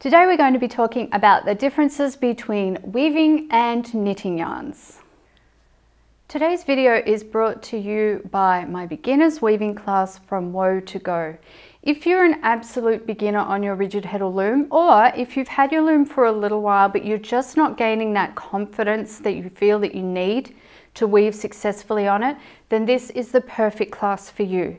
Today we're going to be talking about the differences between weaving and knitting yarns. Today's video is brought to you by my beginners weaving class from Woe to Go. If you're an absolute beginner on your rigid heddle loom, or if you've had your loom for a little while but you're just not gaining that confidence that you feel that you need to weave successfully on it, then this is the perfect class for you.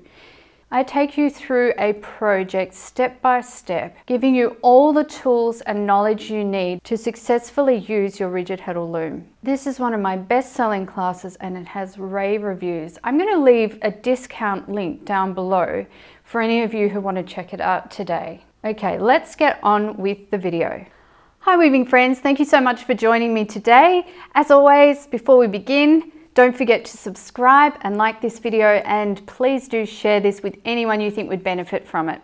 I take you through a project step by step, giving you all the tools and knowledge you need to successfully use your rigid heddle loom. This is one of my best-selling classes and it has rave reviews. I'm going to leave a discount link down below for any of you who want to check it out today. Okay, let's get on with the video. Hi weaving friends, thank you so much for joining me today. As always, before we begin, don't forget to subscribe and like this video, and please do share this with anyone you think would benefit from it.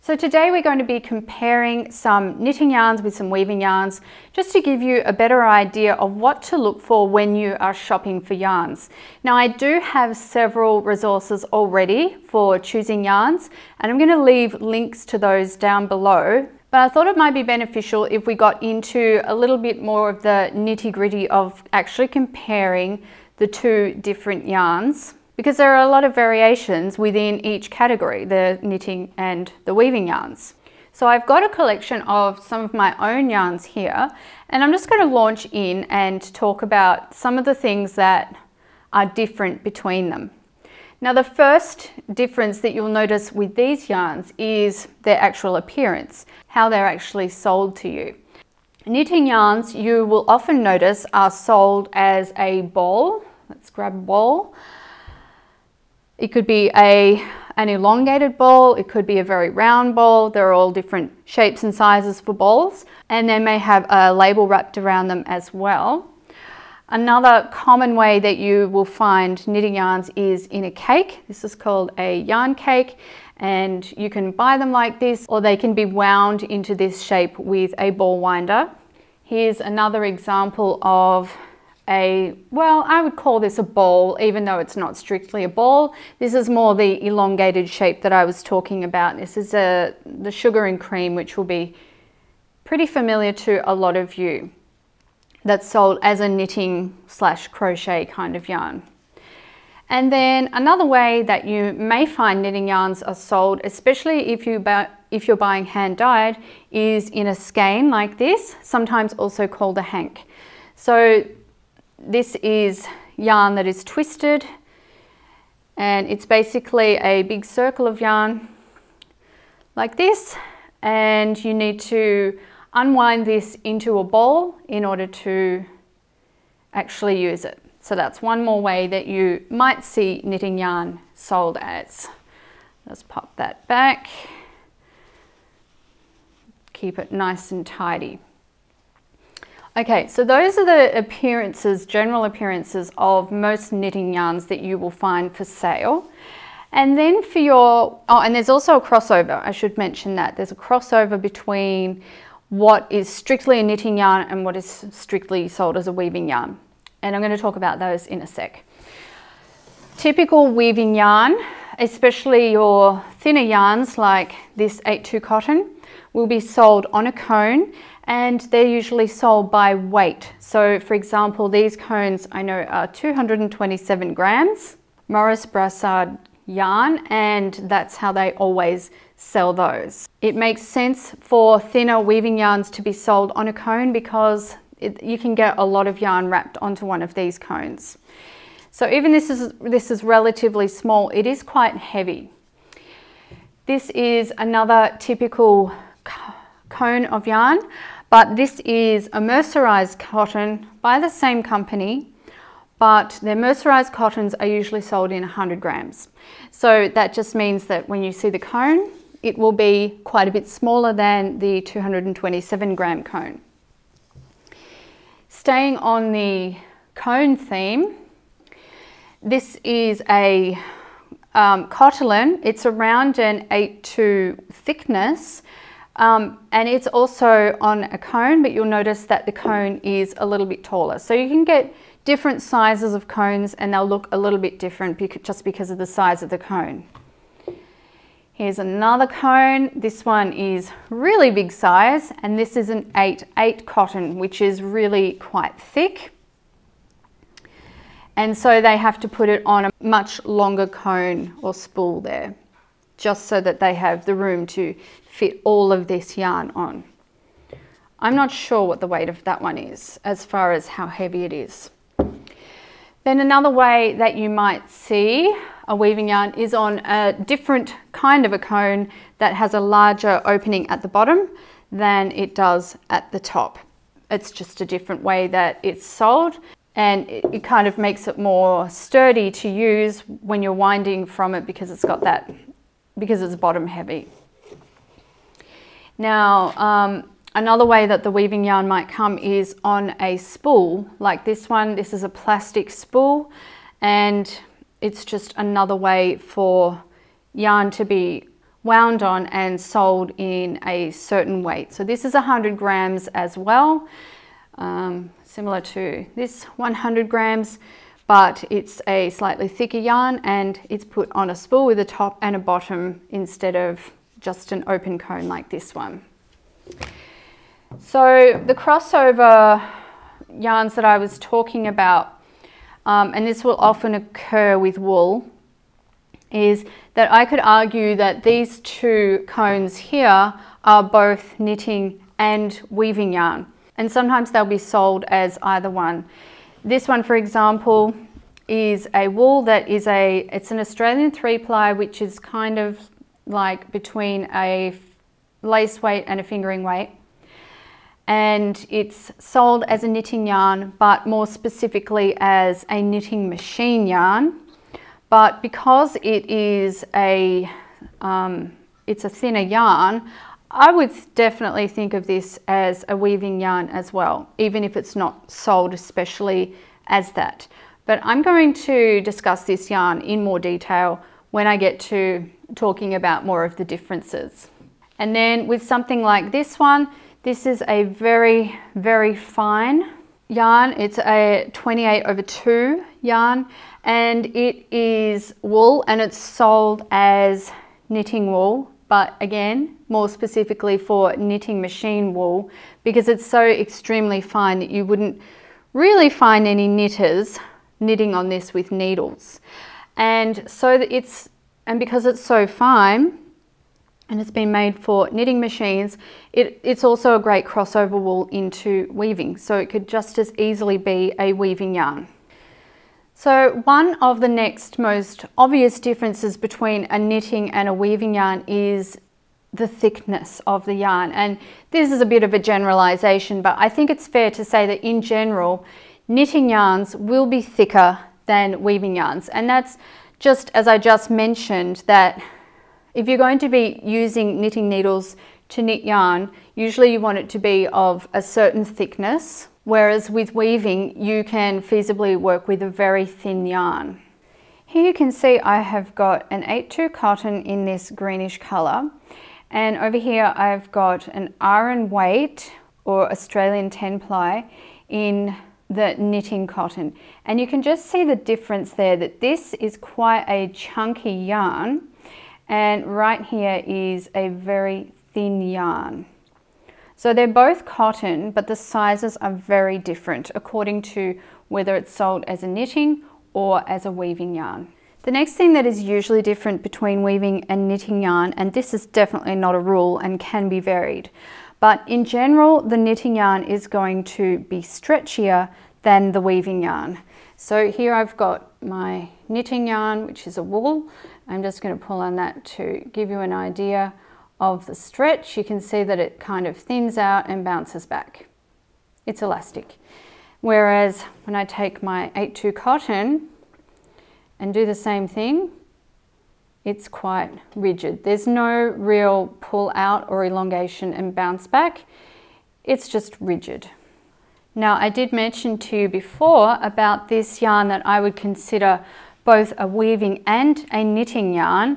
So today we're going to be comparing some knitting yarns with some weaving yarns, just to give you a better idea of what to look for when you are shopping for yarns. Now I do have several resources already for choosing yarns, and I'm going to leave links to those down below. But I thought it might be beneficial if we got into a little bit more of the nitty-gritty of actually comparing the two different yarns, because there are a lot of variations within each category, the knitting and the weaving yarns. So I've got a collection of some of my own yarns here, and I'm just going to launch in and talk about some of the things that are different between them. Now the first difference that you'll notice with these yarns is their actual appearance, how they're actually sold to you. Knitting yarns, you will often notice, are sold as a ball. Let's grab a ball. It could be an elongated ball, it could be a very round ball. There are all different shapes and sizes for balls, and they may have a label wrapped around them as well. Another common way that you will find knitting yarns is in a cake. This is called a yarn cake, and you can buy them like this, or they can be wound into this shape with a ball winder. Here's another example of a, well, I would call this a ball, even though it's not strictly a ball. This is more the elongated shape that I was talking about. This is the sugar and cream, which will be pretty familiar to a lot of you. That's sold as a knitting / crochet kind of yarn. And then another way that you may find knitting yarns are sold, especially if you're buying hand-dyed, is in a skein like this, sometimes also called a hank. So this is yarn that is twisted, and it's basically a big circle of yarn like this, and you need to unwind this into a ball in order to actually use it. So that's one more way that you might see knitting yarn sold as. Let's pop that back. Keep it nice and tidy. Okay, so those are the appearances, general appearances of most knitting yarns that you will find for sale. And then for your, oh, and there's also a crossover. I should mention that. There's a crossover between what is strictly a knitting yarn and what is strictly sold as a weaving yarn. And I'm going to talk about those in a sec. Typical weaving yarn, especially your thinner yarns like this 8-2 cotton, will be sold on a cone, and they're usually sold by weight. So for example, these cones I know are 227 grams, Morris Brassard yarn, and that's how they always sell those. It makes sense for thinner weaving yarns to be sold on a cone because you can get a lot of yarn wrapped onto one of these cones. So even this is relatively small, it is quite heavy. This is another typical cone of yarn, but this is a mercerized cotton by the same company, but their mercerized cottons are usually sold in 100 grams. So that just means that when you see the cone, it will be quite a bit smaller than the 227 gram cone. Staying on the cone theme, this is a cotillon. It's around an 8-2 thickness, and it's also on a cone, but you'll notice that the cone is a little bit taller. So you can get different sizes of cones and they'll look a little bit different just because of the size of the cone. Here's another cone. This one is really big size, and this is an 8/8 cotton, which is really quite thick. And so they have to put it on a much longer cone or spool there, just so that they have the room to fit all of this yarn on. I'm not sure what the weight of that one is as far as how heavy it is. Then another way that you might see a weaving yarn is on a different kind of a cone that has a larger opening at the bottom than it does at the top. It's just a different way that it's sold, and it kind of makes it more sturdy to use when you're winding from it because it's got that, because it's bottom heavy. Now, another way that the weaving yarn might come is on a spool like this one. This is a plastic spool, and it's just another way for yarn to be wound on and sold in a certain weight. So this is 100 grams as well, similar to this 100 grams, but it's a slightly thicker yarn and it's put on a spool with a top and a bottom instead of just an open cone like this one. So the crossover yarns that I was talking about, and this will often occur with wool, is that I could argue that these two cones here are both knitting and weaving yarn, and sometimes they'll be sold as either one. This one, for example, is a wool that is it's an Australian 3-ply, which is kind of like between a lace weight and a fingering weight. And it's sold as a knitting yarn, but more specifically as a knitting machine yarn. But because it is it's a thinner yarn, I would definitely think of this as a weaving yarn as well, even if it's not sold especially as that. But I'm going to discuss this yarn in more detail when I get to talking about more of the differences. And then with something like this one, this is a very, very fine yarn. It's a 28/2 yarn, and it is wool, and it's sold as knitting wool, but again, more specifically for knitting machine wool, because it's so extremely fine that you wouldn't really find any knitters knitting on this with needles. And so that because it's so fine, and it's been made for knitting machines, it's also a great crossover wool into weaving. So it could just as easily be a weaving yarn. So one of the next most obvious differences between a knitting and a weaving yarn is the thickness of the yarn. And this is a bit of a generalization, but I think it's fair to say that in general, knitting yarns will be thicker than weaving yarns. And that's just as I just mentioned, that if you're going to be using knitting needles to knit yarn, usually you want it to be of a certain thickness, whereas with weaving, you can feasibly work with a very thin yarn. Here you can see I have got an 8/2 cotton in this greenish color. And over here, I've got an iron weight or Australian 10-ply in the knitting cotton. And you can just see the difference there, that this is quite a chunky yarn, and right here is a very thin yarn. So they're both cotton, but the sizes are very different according to whether it's sold as a knitting or as a weaving yarn. The next thing that is usually different between weaving and knitting yarn, and this is definitely not a rule and can be varied, but in general, the knitting yarn is going to be stretchier than the weaving yarn. So here I've got my knitting yarn, which is a wool. I'm just going to pull on that to give you an idea of the stretch. You can see that it kind of thins out and bounces back. It's elastic. Whereas when I take my 8/2 cotton and do the same thing, it's quite rigid. There's no real pull out or elongation and bounce back. It's just rigid. Now, I did mention to you before about this yarn that I would consider both a weaving and a knitting yarn,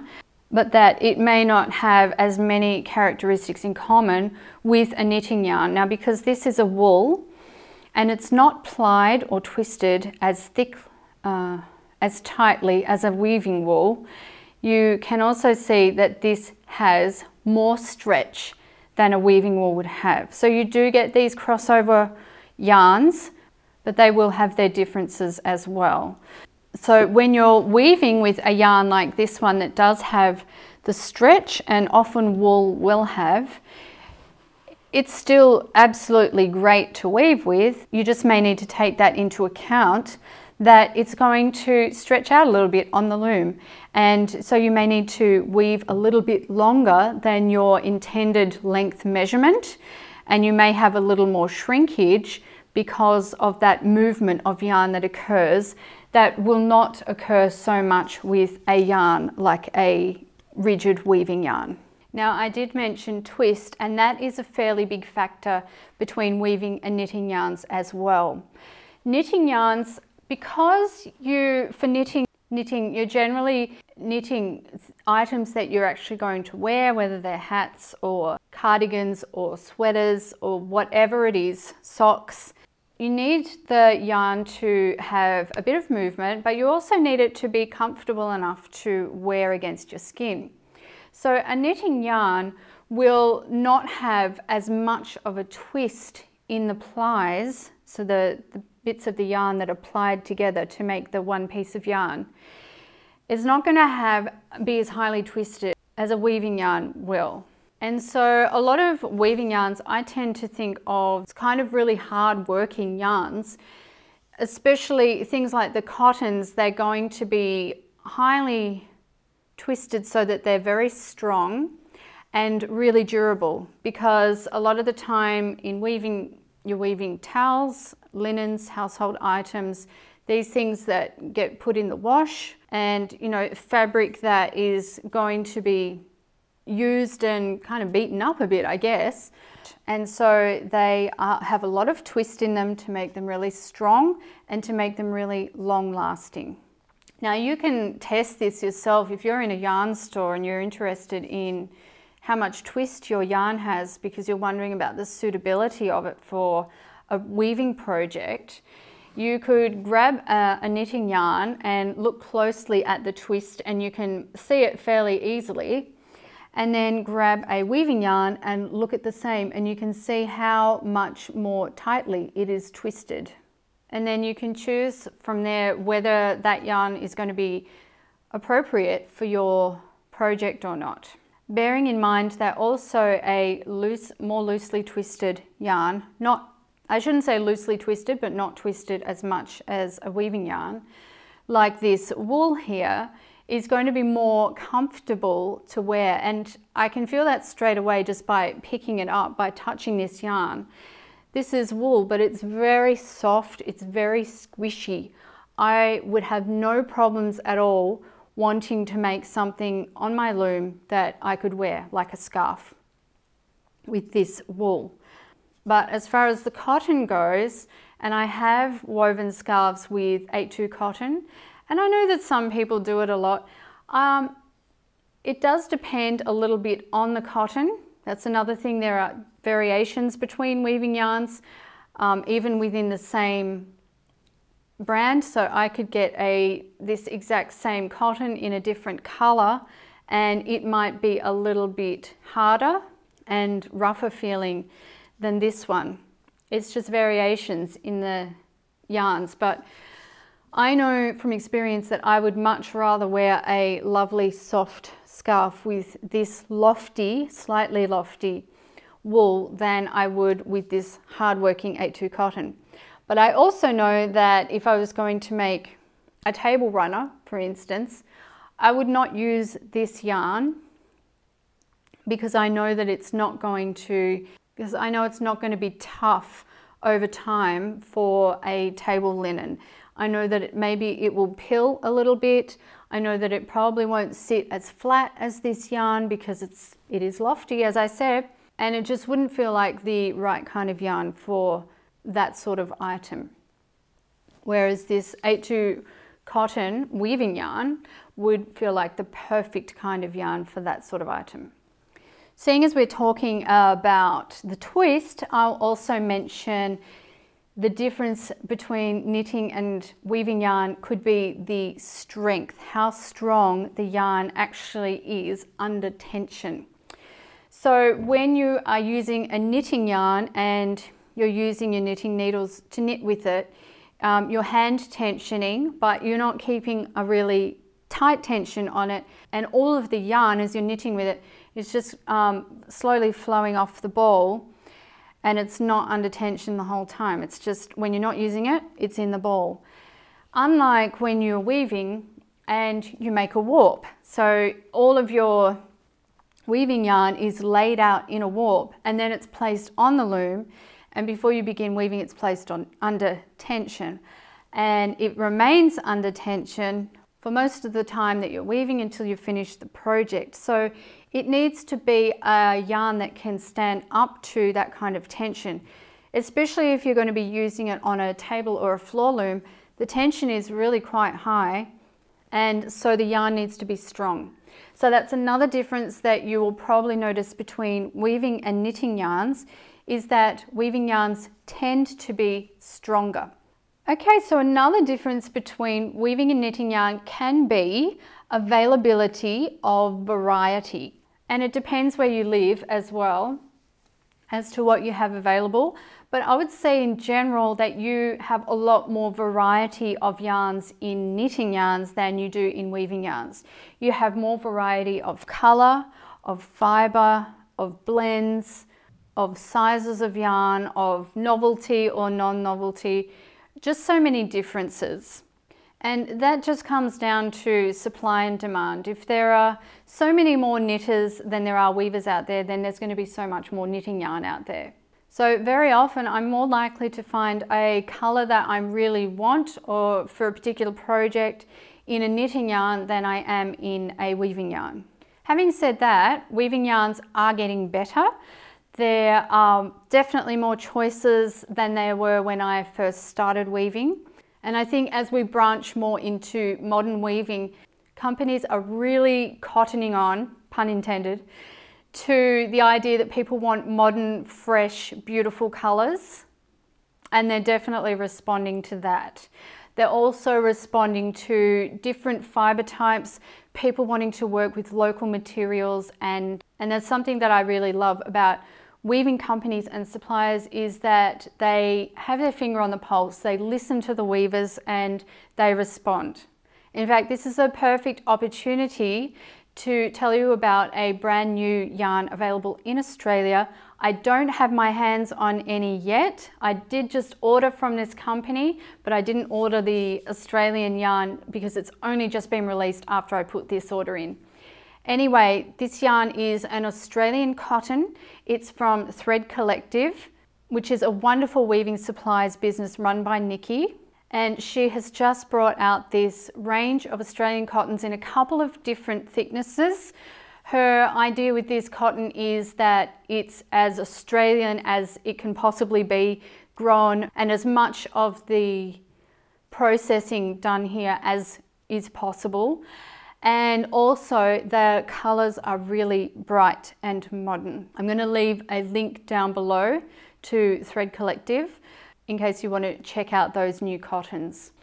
but that it may not have as many characteristics in common with a knitting yarn. Now, because this is a wool and it's not plied or twisted as thick, as tightly as a weaving wool, you can also see that this has more stretch than a weaving wool would have. So you do get these crossover yarns, but they will have their differences as well. So when you're weaving with a yarn like this one that does have the stretch, and often wool will have, it's still absolutely great to weave with. You just may need to take that into account, that it's going to stretch out a little bit on the loom. And so you may need to weave a little bit longer than your intended length measurement, and you may have a little more shrinkage because of that movement of yarn that occurs, that will not occur so much with a yarn like a rigid weaving yarn. Now, I did mention twist, and that is a fairly big factor between weaving and knitting yarns as well. Knitting yarns, because for knitting, you're generally knitting items that you're actually going to wear, whether they're hats or cardigans or sweaters or whatever it is, socks. You need the yarn to have a bit of movement, but you also need it to be comfortable enough to wear against your skin. So a knitting yarn will not have as much of a twist in the plies, so the bits of the yarn that are plied together to make the one piece of yarn. It's not going to be as highly twisted as a weaving yarn will. And so a lot of weaving yarns I tend to think of as kind of really hard working yarns, especially things like the cottons. They're going to be highly twisted so that they're very strong and really durable, because a lot of the time in weaving, you're weaving towels, linens, household items, these things that get put in the wash, and you know, fabric that is going to be used and kind of beaten up a bit, I guess. And so they have a lot of twist in them to make them really strong and to make them really long lasting. Now, you can test this yourself if you're in a yarn store and you're interested in how much twist your yarn has because you're wondering about the suitability of it for a weaving project. You could grab a knitting yarn and look closely at the twist, and you can see it fairly easily, and then grab a weaving yarn and look at the same, and you can see how much more tightly it is twisted. And then you can choose from there whether that yarn is going to be appropriate for your project or not. Bearing in mind that also a more loosely twisted yarn, I shouldn't say loosely twisted, but not twisted as much as a weaving yarn, like this wool here, is going to be more comfortable to wear. And I can feel that straight away just by picking it up, by touching this yarn. This is wool, but it's very soft, it's very squishy. I would have no problems at all wanting to make something on my loom that I could wear, like a scarf, with this wool. But as far as the cotton goes, and I have woven scarves with 8/2 cotton, and I know that some people do it a lot. It does depend a little bit on the cotton. That's another thing, there are variations between weaving yarns, even within the same brand. So I could get this exact same cotton in a different color, and it might be a little bit harder and rougher feeling than this one. It's just variations in the yarns, but I know from experience that I would much rather wear a lovely soft scarf with this lofty, slightly lofty wool than I would with this hard-working 8/2 cotton. But I also know that if I was going to make a table runner, for instance, I would not use this yarn because I know that it's not going to, be tough over time for a table linen. I know that maybe it will pill a little bit. I know that it probably won't sit as flat as this yarn because it is lofty, as I said, and it just wouldn't feel like the right kind of yarn for that sort of item. Whereas this 8/2 cotton weaving yarn would feel like the perfect kind of yarn for that sort of item. Seeing as we're talking about the twist, I'll also mention the difference between knitting and weaving yarn could be the strength, how strong the yarn actually is under tension. So when you are using a knitting yarn and you're using your knitting needles to knit with it, you're hand tensioning, but you're not keeping a really tight tension on it, and all of the yarn as you're knitting with it is just slowly flowing off the ball, and it's not under tension the whole time. It's just when you're not using it, it's in the ball. Unlike when you're weaving and you make a warp. So all of your weaving yarn is laid out in a warp and then it's placed on the loom, and before you begin weaving it's placed on under tension, and it remains under tension for most of the time that you're weaving until you finish the project. So it needs to be a yarn that can stand up to that kind of tension, especially if you're going to be using it on a table or a floor loom. The tension is really quite high, and so the yarn needs to be strong. So that's another difference that you will probably notice between weaving and knitting yarns, is that weaving yarns tend to be stronger. Okay, so another difference between weaving and knitting yarn can be availability of variety. And it depends where you live as well as to what you have available. But I would say in general that you have a lot more variety of yarns in knitting yarns than you do in weaving yarns. You have more variety of color, of fiber, of blends, of sizes of yarn, of novelty or non-novelty, just so many differences. And that just comes down to supply and demand. If there are so many more knitters than there are weavers out there, then there's going to be so much more knitting yarn out there. So very often I'm more likely to find a color that I really want or for a particular project in a knitting yarn than I am in a weaving yarn. Having said that, weaving yarns are getting better. There are definitely more choices than there were when I first started weaving. And I think as we branch more into modern weaving, companies are really cottoning on, pun intended, to the idea that people want modern, fresh, beautiful colors. And they're definitely responding to that. They're also responding to different fiber types, people wanting to work with local materials. And that's something that I really love about weaving companies and suppliers, is that they have their finger on the pulse, they listen to the weavers and they respond. In fact, this is a perfect opportunity to tell you about a brand new yarn available in Australia. I don't have my hands on any yet. I did just order from this company, but I didn't order the Australian yarn because it's only just been released after I put this order in. Anyway, this yarn is an Australian cotton. It's from Thread Collective, which is a wonderful weaving supplies business run by Nikki. And she has just brought out this range of Australian cottons in a couple of different thicknesses. Her idea with this cotton is that it's as Australian as it can possibly be grown, and as much of the processing done here as is possible. And also the colors are really bright and modern. I'm going to leave a link down below to Thread Collective in case you want to check out those new cottons.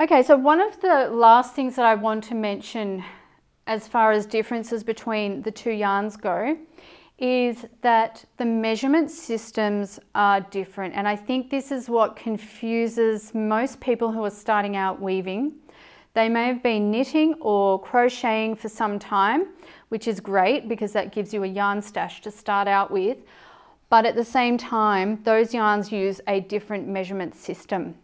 Okay, so one of the last things that I want to mention as far as differences between the two yarns go is that the measurement systems are different. And I think this is what confuses most people who are starting out weaving. They may have been knitting or crocheting for some time, which is great because that gives you a yarn stash to start out with. But at the same time, those yarns use a different measurement system.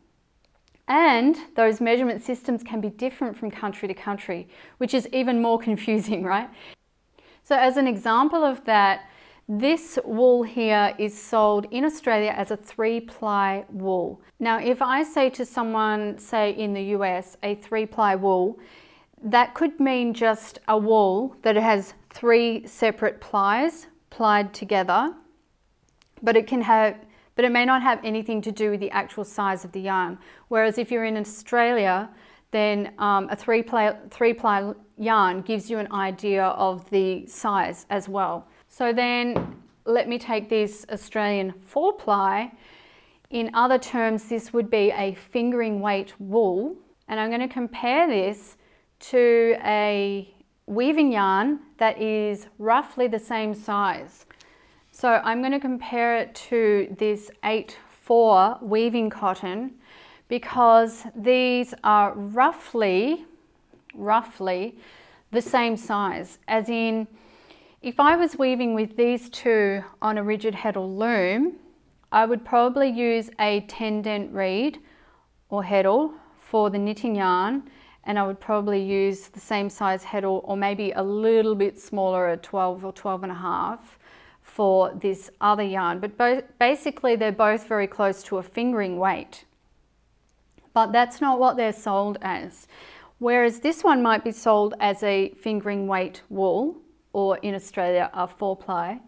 And those measurement systems can be different from country to country, which is even more confusing, right? So as an example of that, this wool here is sold in Australia as a 3-ply wool. Now, if I say to someone, say in the US, a 3-ply wool, that could mean just a wool that has 3 separate plies plied together, but it may not have anything to do with the actual size of the yarn. Whereas if you're in Australia, then a 3-ply yarn gives you an idea of the size as well. So then let me take this Australian 4-ply. In other terms, this would be a fingering weight wool. And I'm going to compare this to a weaving yarn that is roughly the same size. So I'm going to compare it to this 8/4 weaving cotton because these are roughly the same size. As in, if I was weaving with these two on a rigid heddle loom, I would probably use a 10-dent reed or heddle for the knitting yarn, and I would probably use the same size heddle or maybe a little bit smaller, a 12 or 12.5 for this other yarn. But basically they're both very close to a fingering weight. But that's not what they're sold as. Whereas this one might be sold as a fingering weight wool, or in Australia a 4-ply.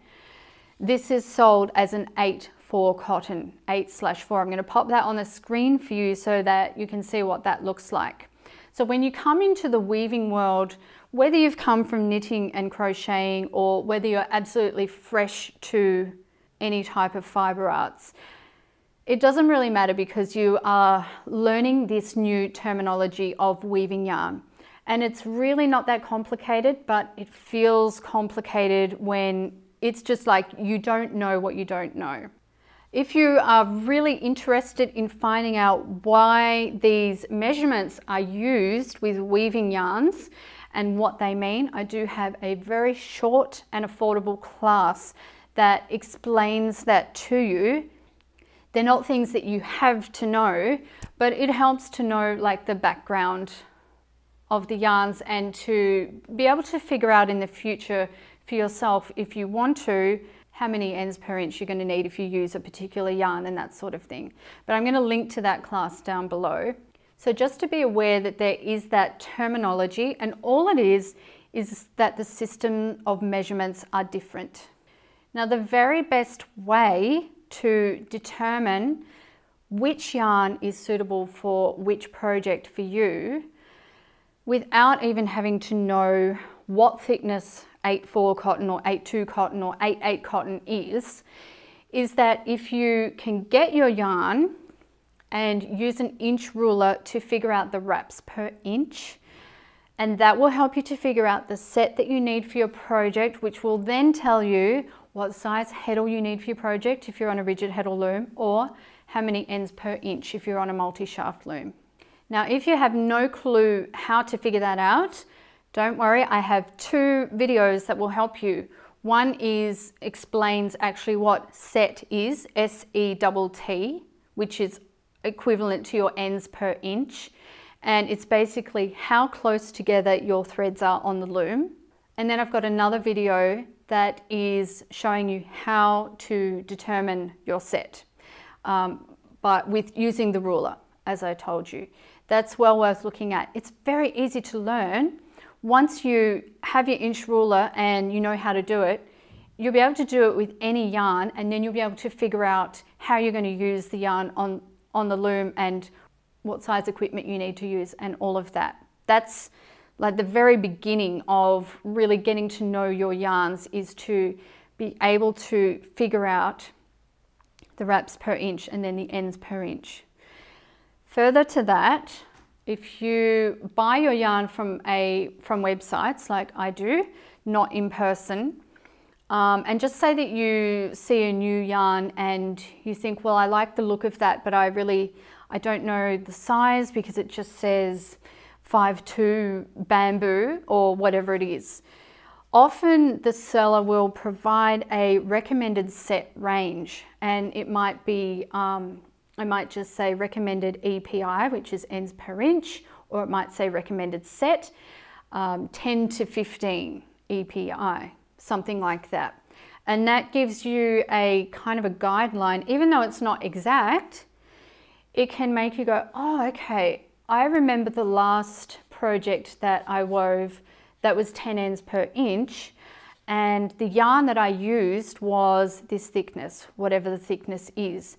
This is sold as an 8/4 cotton, 8/4. I'm going to pop that on the screen for you so that you can see what that looks like. So when you come into the weaving world, whether you've come from knitting and crocheting or whether you're absolutely fresh to any type of fibre arts, it doesn't really matter because you are learning this new terminology of weaving yarn. And it's really not that complicated, but it feels complicated when it's just like you don't know what you don't know. If you are really interested in finding out why these measurements are used with weaving yarns and what they mean, I do have a very short and affordable class that explains that to you. They're not things that you have to know, but it helps to know like the background of the yarns and to be able to figure out in the future for yourself, if you want to, how many ends per inch you're going to need if you use a particular yarn and that sort of thing. But I'm going to link to that class down below. So just to be aware that there is that terminology, and all it is that the system of measurements are different. Now the very best way to determine which yarn is suitable for which project for you, without even having to know what thickness 8/4 cotton or 8/2 cotton or 8/8 cotton is that if you can get your yarn and use an inch ruler to figure out the wraps per inch, and that will help you to figure out the set that you need for your project, which will then tell you what size heddle you need for your project if you're on a rigid heddle loom, or how many ends per inch if you're on a multi-shaft loom. Now, if you have no clue how to figure that out, don't worry, I have two videos that will help you. One explains actually what set is, SETT, which is equivalent to your ends per inch. And it's basically how close together your threads are on the loom. And then I've got another video that is showing you how to determine your set, but with using the ruler, as I told you. That's well worth looking at. It's very easy to learn. Once you have your inch ruler and you know how to do it, you'll be able to do it with any yarn, and then you'll be able to figure out how you're going to use the yarn on the loom and what size equipment you need to use and all of that. That's like the very beginning of really getting to know your yarns, is to be able to figure out the wraps per inch and then the ends per inch. Further to that, if you buy your yarn from websites like I do, not in person, and just say that you see a new yarn and you think, well, I like the look of that, but I don't know the size because it just says 5/2 bamboo or whatever it is. Often the seller will provide a recommended set range, and it might be I might just say recommended EPI, which is ends per inch, or it might say recommended set, 10 to 15 EPI, something like that. And that gives you a kind of a guideline. Even though it's not exact, it can make you go, oh, okay, I remember the last project that I wove that was 10 ends per inch, and the yarn that I used was this thickness, whatever the thickness is.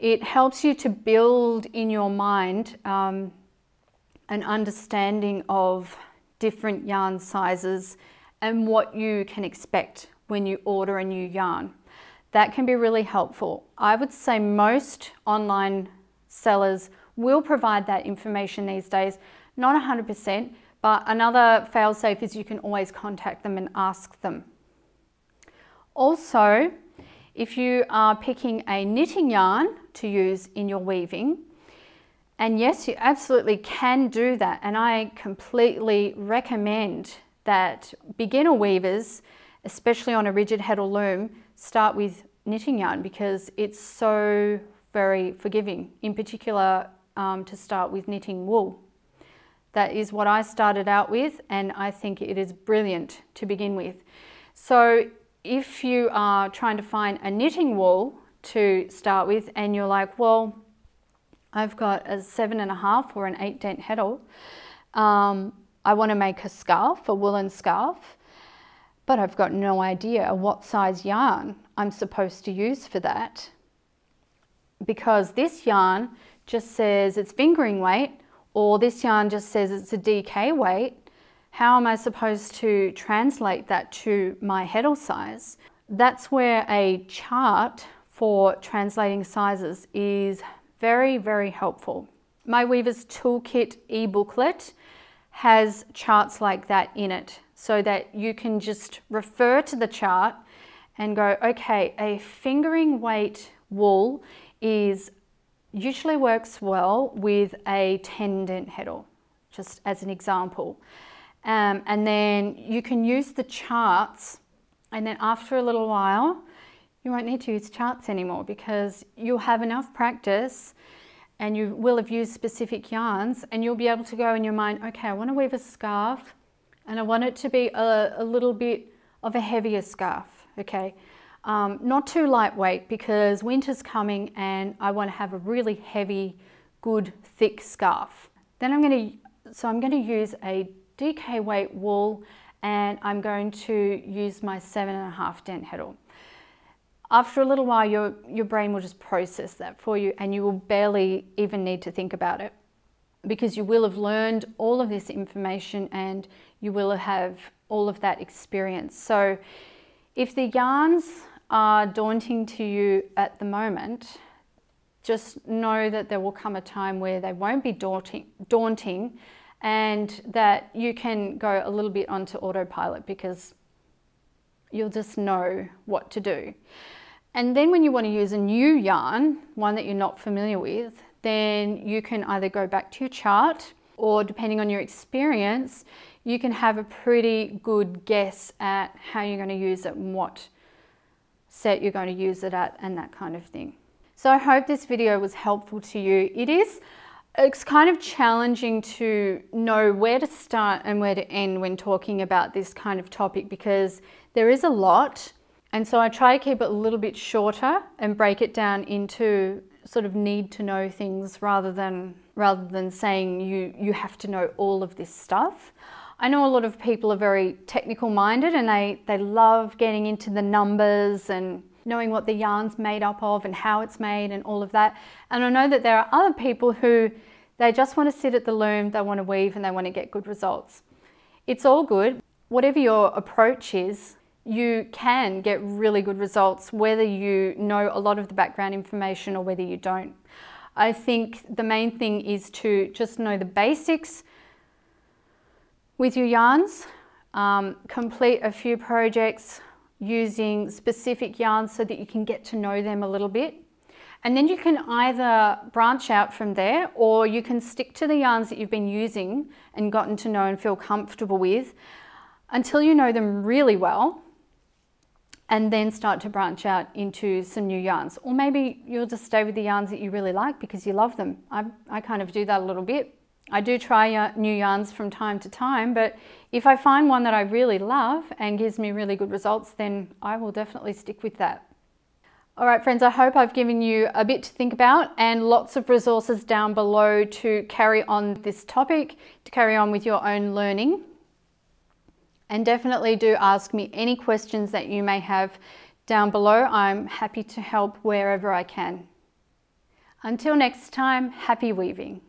It helps you to build in your mind an understanding of different yarn sizes and what you can expect when you order a new yarn. that can be really helpful. I would say most online sellers will provide that information these days, not 100%, but another fail-safe is you can always contact them and ask them. Also, if you are picking a knitting yarn to use in your weaving, and yes, you absolutely can do that, and I completely recommend that beginner weavers, especially on a rigid heddle loom, start with knitting yarn because it's so very forgiving, in particular to start with knitting wool. That is what I started out with, and I think it is brilliant to begin with. So if you are trying to find a knitting wool to start with and you're like, well, I've got a 7.5 or an 8 dent heddle, I want to make a scarf, a woolen scarf, but I've got no idea what size yarn I'm supposed to use for that, because this yarn just says it's fingering weight, or this yarn just says it's a DK weight. How am I supposed to translate that to my heddle size? That's where a chart for translating sizes is very, very helpful. My Weaver's Toolkit e-booklet has charts like that in it, so that you can just refer to the chart and go, okay, a fingering weight wool is usually works well with a 10 dent heddle, just as an example. And then you can use the charts, and then after a little while, you won't need to use charts anymore because you'll have enough practice and you will have used specific yarns, and you'll be able to go in your mind, okay, I want to weave a scarf and I want it to be a little bit of a heavier scarf, okay? Not too lightweight because winter's coming and I want to have a really heavy, good, thick scarf. Then I'm going to use a DK weight wool, and I'm going to use my 7.5 dent heddle. After a little while, your brain will just process that for you, and you will barely even need to think about it because you will have learned all of this information and you will have all of that experience. So if the yarns are daunting to you at the moment, just know that there will come a time where they won't be daunting and that you can go a little bit onto autopilot because you'll just know what to do. And then when you want to use a new yarn, one that you're not familiar with, then you can either go back to your chart, or depending on your experience, you can have a pretty good guess at how you're going to use it and what set you're going to use it at and that kind of thing. So I hope this video was helpful to you. It's kind of challenging to know where to start and where to end when talking about this kind of topic because there is a lot, and so I try to keep it a little bit shorter and break it down into sort of need to know things rather than saying you have to know all of this stuff. I know a lot of people are very technical minded and they love getting into the numbers and knowing what the yarn's made up of and how it's made and all of that. And I know that there are other people who they just want to sit at the loom, they want to weave and they want to get good results. It's all good. Whatever your approach is, you can get really good results whether you know a lot of the background information or whether you don't. I think the main thing is to just know the basics with your yarns, complete a few projects using specific yarns so that you can get to know them a little bit. And then you can either branch out from there, or you can stick to the yarns that you've been using and gotten to know and feel comfortable with until you know them really well, and then start to branch out into some new yarns. Or maybe you'll just stay with the yarns that you really like because you love them. I kind of do that a little bit. I do try new yarns from time to time, but if I find one that I really love and gives me really good results, then I will definitely stick with that. All right, friends, I hope I've given you a bit to think about and lots of resources down below to carry on this topic, to carry on with your own learning. And definitely do ask me any questions that you may have down below. I'm happy to help wherever I can. Until next time, happy weaving.